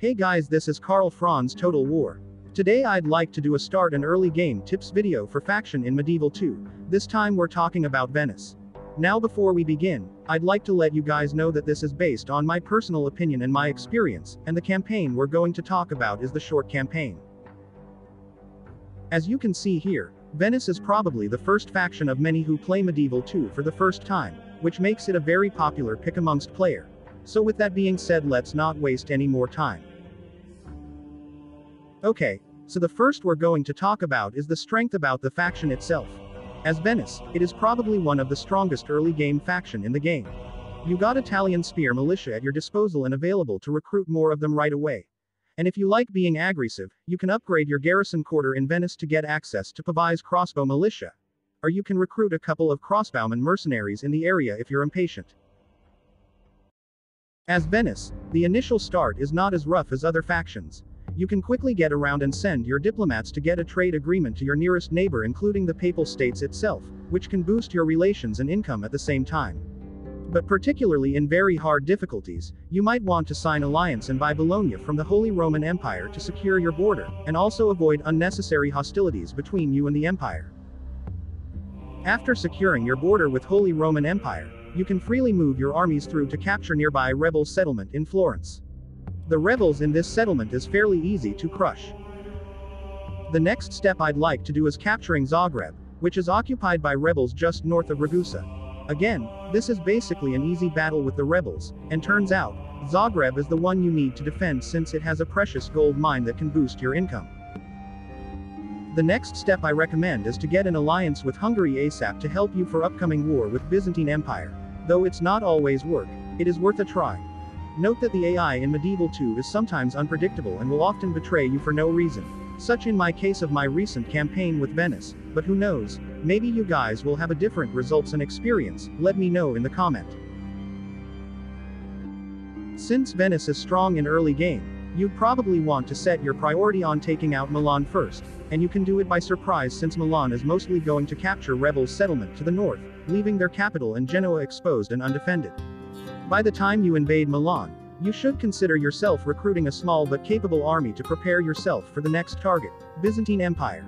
Hey guys, this is Karl Franz Total War. Today I'd like to do a start an early game tips video for faction in Medieval 2, this time we're talking about Venice. Now before we begin, I'd like to let you guys know that this is based on my personal opinion and my experience, and the campaign we're going to talk about is the short campaign. As you can see here, Venice is probably the first faction of many who play Medieval 2 for the first time, which makes it a very popular pick amongst players. So with that being said, let's not waste any more time. Okay, so the first we're going to talk about is the strength about the faction itself. As Venice, it is probably one of the strongest early game faction in the game. You got Italian spear militia at your disposal and available to recruit more of them right away. And if you like being aggressive, you can upgrade your garrison quarter in Venice to get access to Pavise crossbow militia. Or you can recruit a couple of crossbowmen mercenaries in the area if you're impatient. As Venice, the initial start is not as rough as other factions. You can quickly get around and send your diplomats to get a trade agreement to your nearest neighbor, including the Papal States itself, which can boost your relations and income at the same time. But particularly in very hard difficulties, you might want to sign alliance and buy Bologna from the Holy Roman Empire to secure your border, and also avoid unnecessary hostilities between you and the Empire. After securing your border with Holy Roman Empire, you can freely move your armies through to capture nearby rebel settlement in Florence. The rebels in this settlement is fairly easy to crush. The next step I'd like to do is capturing Zagreb, which is occupied by rebels just north of Ragusa. Again, this is basically an easy battle with the rebels, and turns out, Zagreb is the one you need to defend since it has a precious gold mine that can boost your income. The next step I recommend is to get an alliance with Hungary ASAP to help you for upcoming war with Byzantine Empire. Though it's not always work, it is worth a try. Note that the AI in Medieval 2 is sometimes unpredictable and will often betray you for no reason, such in my case of my recent campaign with Venice, but who knows, maybe you guys will have a different results and experience, let me know in the comment. Since Venice is strong in early game, you probably want to set your priority on taking out Milan first, and you can do it by surprise since Milan is mostly going to capture rebels' settlement to the north, leaving their capital and Genoa exposed and undefended. By the time you invade Milan, you should consider yourself recruiting a small but capable army to prepare yourself for the next target, Byzantine Empire.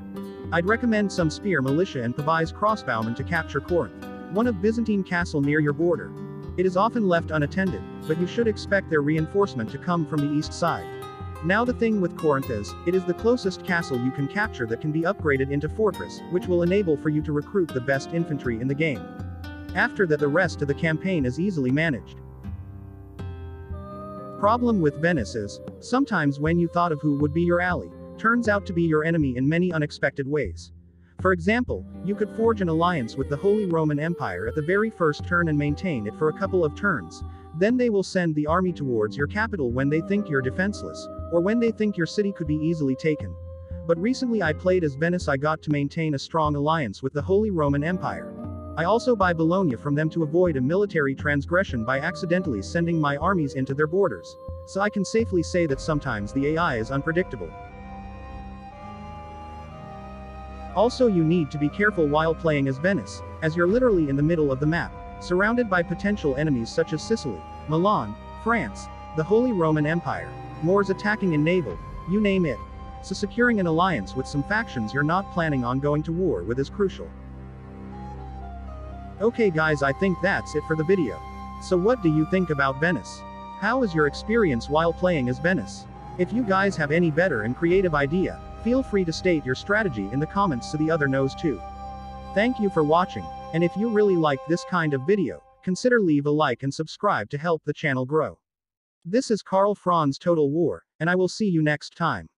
I'd recommend some spear militia and Pavise crossbowmen to capture Corinth, one of Byzantine castle near your border. It is often left unattended, but you should expect their reinforcement to come from the east side. Now the thing with Corinth is, it is the closest castle you can capture that can be upgraded into fortress, which will enable for you to recruit the best infantry in the game. After that, the rest of the campaign is easily managed. Problem with Venice is, sometimes when you thought of who would be your ally, turns out to be your enemy in many unexpected ways. For example, you could forge an alliance with the Holy Roman Empire at the very first turn and maintain it for a couple of turns. Then they will send the army towards your capital when they think you're defenseless, or when they think your city could be easily taken. But recently I played as Venice. I got to maintain a strong alliance with the Holy Roman Empire. I also buy Bologna from them to avoid a military transgression by accidentally sending my armies into their borders. So I can safely say that sometimes the AI is unpredictable. Also, you need to be careful while playing as Venice, as you're literally in the middle of the map, surrounded by potential enemies such as Sicily, Milan, France, the Holy Roman Empire, Moors attacking in naval, you name it. So securing an alliance with some factions you're not planning on going to war with is crucial. Okay guys, I think that's it for the video. So what do you think about Venice? How is your experience while playing as Venice? If you guys have any better and creative idea, feel free to state your strategy in the comments so the other knows too. Thank you for watching. And if you really like this kind of video, consider leave a like and subscribe to help the channel grow. This is Karl Franz Total War, and I will see you next time.